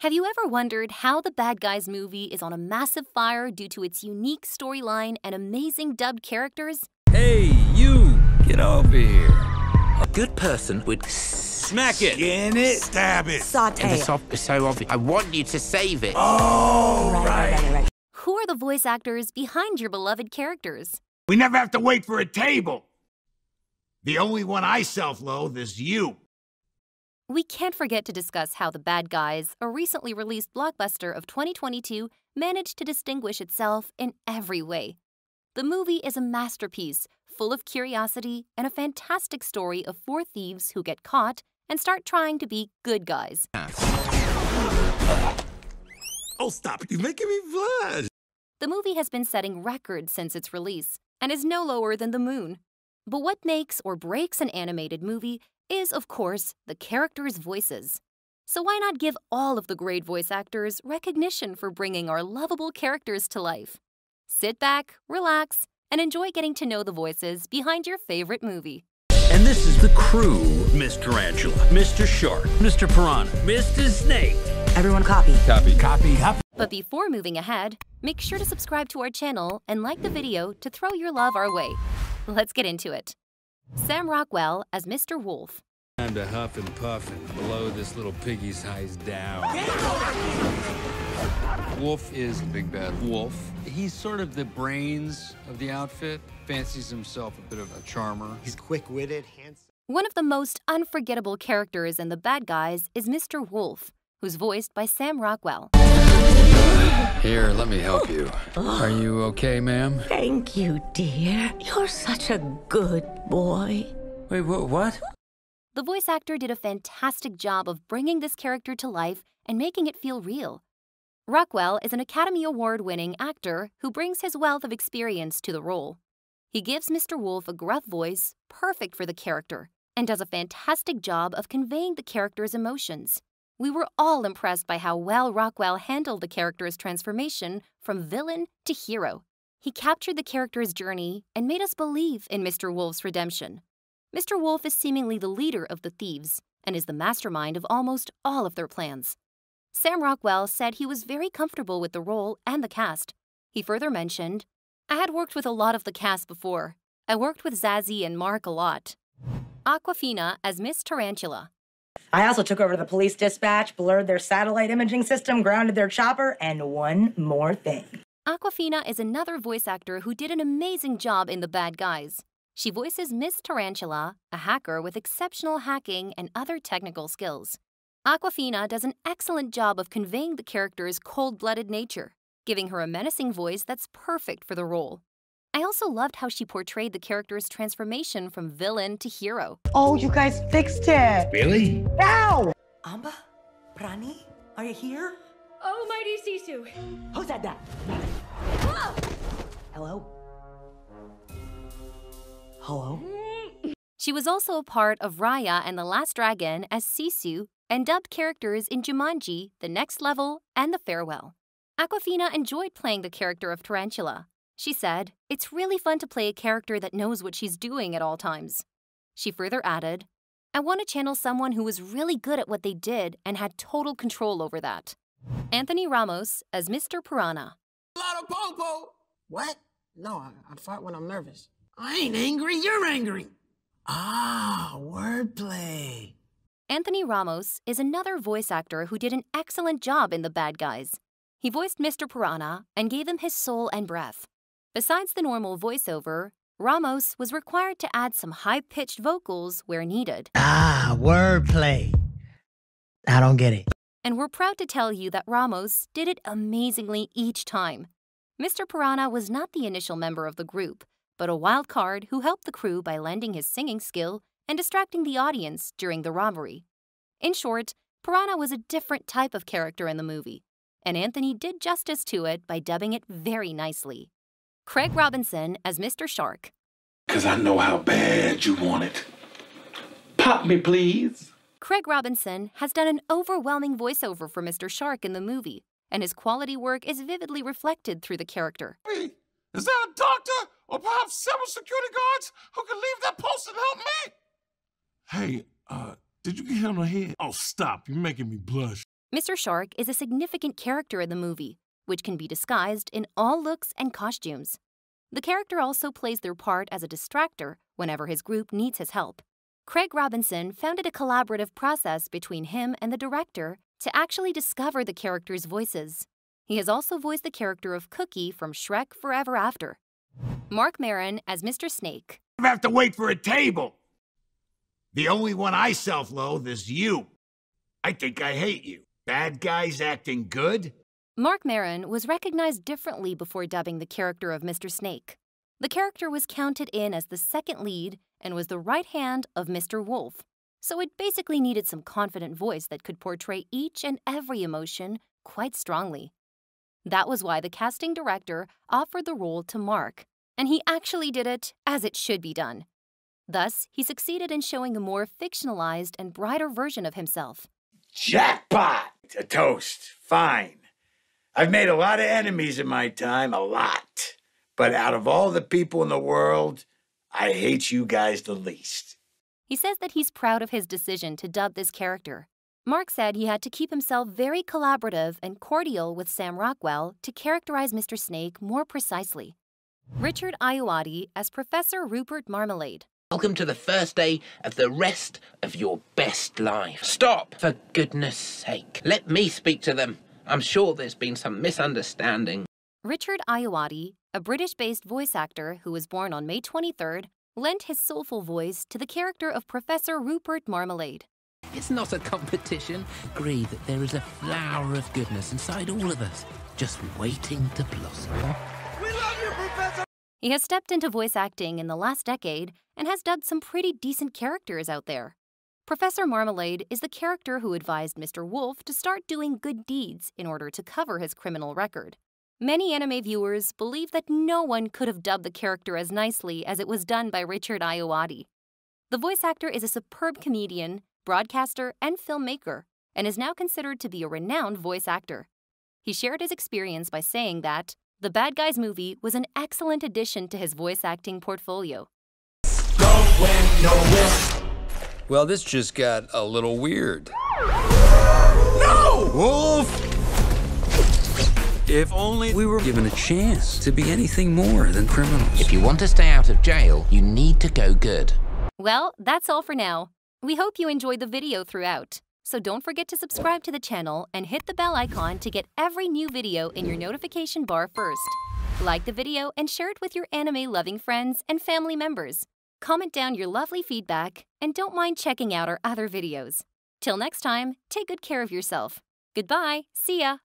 Have you ever wondered how The Bad Guys movie is on a massive fire due to its unique storyline and amazing dubbed characters? Hey, you! Get over here. A good person would smack it. Skin it. Stab it. Saute it. The soft is so obvious. I want you to save it. Oh, right. Who are the voice actors behind your beloved characters? We never have to wait for a table. The only one I self-loathe is you. We can't forget to discuss how The Bad Guys, a recently released blockbuster of 2022, managed to distinguish itself in every way. The movie is a masterpiece, full of curiosity and a fantastic story of four thieves who get caught and start trying to be good guys. Oh, stop. You're making me blush. The movie has been setting records since its release and is no lower than the moon. But what makes or breaks an animated movie is, of course, the characters' voices. So why not give all of the great voice actors recognition for bringing our lovable characters to life? Sit back, relax, and enjoy getting to know the voices behind your favorite movie. And this is the crew. Ms. Tarantula, Mr. Shark, Mr. Piranha, Mr. Snake. Everyone copy. Copy. Copy. Copy. But before moving ahead, make sure to subscribe to our channel and like the video to throw your love our way. Let's get into it. Sam Rockwell as Mr. Wolf. Time to huff and puff and blow this little piggy's highs down. Wolf is the big bad wolf. He's sort of the brains of the outfit, fancies himself a bit of a charmer. He's quick-witted, handsome. One of the most unforgettable characters in The Bad Guys is Mr. Wolf, who's voiced by Sam Rockwell. Here, let me help you. Are you okay, ma'am? Thank you, dear. You're such a good boy. Wait, what? The voice actor did a fantastic job of bringing this character to life and making it feel real. Rockwell is an Academy Award-winning actor who brings his wealth of experience to the role. He gives Mr. Wolf a gruff voice, perfect for the character, and does a fantastic job of conveying the character's emotions. We were all impressed by how well Rockwell handled the character's transformation from villain to hero. He captured the character's journey and made us believe in Mr. Wolf's redemption. Mr. Wolf is seemingly the leader of the thieves and is the mastermind of almost all of their plans. Sam Rockwell said he was very comfortable with the role and the cast. He further mentioned, "I had worked with a lot of the cast before. I worked with Zazie and Marc a lot." Awkwafina as Ms. Tarantula. I also took over the police dispatch, blurred their satellite imaging system, grounded their chopper, and one more thing. Awkwafina is another voice actor who did an amazing job in The Bad Guys. She voices Ms. Tarantula, a hacker with exceptional hacking and other technical skills. Awkwafina does an excellent job of conveying the character's cold-blooded nature, giving her a menacing voice that's perfect for the role. I also loved how she portrayed the character's transformation from villain to hero. Oh, you guys fixed it! Really? Now! Amba? Prani? Are you here? Oh, mighty Sisu! Who said that? Whoa! Hello? Hello? She was also a part of Raya and the Last Dragon as Sisu, and dubbed characters in Jumanji, The Next Level, and The Farewell. Awkwafina enjoyed playing the character of Tarantula. She said, "It's really fun to play a character that knows what she's doing at all times." She further added, "I want to channel someone who was really good at what they did and had total control over that." Anthony Ramos as Mr. Piranha. What? No, I fart when I'm nervous. I ain't angry, you're angry. Ah, wordplay. Anthony Ramos is another voice actor who did an excellent job in The Bad Guys. He voiced Mr. Piranha and gave him his soul and breath. Besides the normal voiceover, Ramos was required to add some high-pitched vocals where needed. Ah, wordplay. I don't get it. And we're proud to tell you that Ramos did it amazingly each time. Mr. Piranha was not the initial member of the group, but a wild card who helped the crew by lending his singing skill and distracting the audience during the robbery. In short, Piranha was a different type of character in the movie, and Anthony did justice to it by dubbing it very nicely. Craig Robinson as Mr. Shark. Because I know how bad you want it. Pop me, please. Craig Robinson has done an overwhelming voiceover for Mr. Shark in the movie, and his quality work is vividly reflected through the character. Hey, is there a doctor or perhaps several security guards who can leave that post and help me? Hey, did you get hit on the head? Oh, stop. You're making me blush. Mr. Shark is a significant character in the movie, which can be disguised in all looks and costumes. The character also plays their part as a distractor whenever his group needs his help. Craig Robinson founded a collaborative process between him and the director to actually discover the characters' voices. He has also voiced the character of Cookie from Shrek Forever After. Marc Maron as Mr. Snake. You have to wait for a table. The only one I self-loathe is you. I think I hate you. Bad guys acting good? Marc Maron was recognized differently before dubbing the character of Mr. Snake. The character was counted in as the second lead and was the right hand of Mr. Wolf, so it basically needed some confident voice that could portray each and every emotion quite strongly. That was why the casting director offered the role to Marc, and he actually did it as it should be done. Thus, he succeeded in showing a more fictionalized and brighter version of himself. Jackpot! A toast. Fine. I've made a lot of enemies in my time, a lot. But out of all the people in the world, I hate you guys the least. He says that he's proud of his decision to dub this character. Marc said he had to keep himself very collaborative and cordial with Sam Rockwell to characterize Mr. Snake more precisely. Richard Ayoade as Professor Rupert Marmalade. Welcome to the first day of the rest of your best life. Stop! For goodness sake, let me speak to them. I'm sure there's been some misunderstanding. Richard Ayoade, a British-based voice actor who was born on May 23rd, lent his soulful voice to the character of Professor Rupert Marmalade. It's not a competition. Agree that there is a flower of goodness inside all of us, just waiting to blossom. We love you, Professor! He has stepped into voice acting in the last decade and has dubbed some pretty decent characters out there. Professor Marmalade is the character who advised Mr. Wolf to start doing good deeds in order to cover his criminal record. Many anime viewers believe that no one could have dubbed the character as nicely as it was done by Richard Ayoade. The voice actor is a superb comedian, broadcaster, and filmmaker, and is now considered to be a renowned voice actor. He shared his experience by saying that The Bad Guys movie was an excellent addition to his voice acting portfolio. Well, this just got a little weird. No! Wolf! If only we were given a chance to be anything more than criminals. If you want to stay out of jail, you need to go good. Well, that's all for now. We hope you enjoyed the video throughout. So don't forget to subscribe to the channel and hit the bell icon to get every new video in your notification bar first. Like the video and share it with your anime-loving friends and family members. Comment down your lovely feedback and don't mind checking out our other videos. Till next time, take good care of yourself. Goodbye, see ya!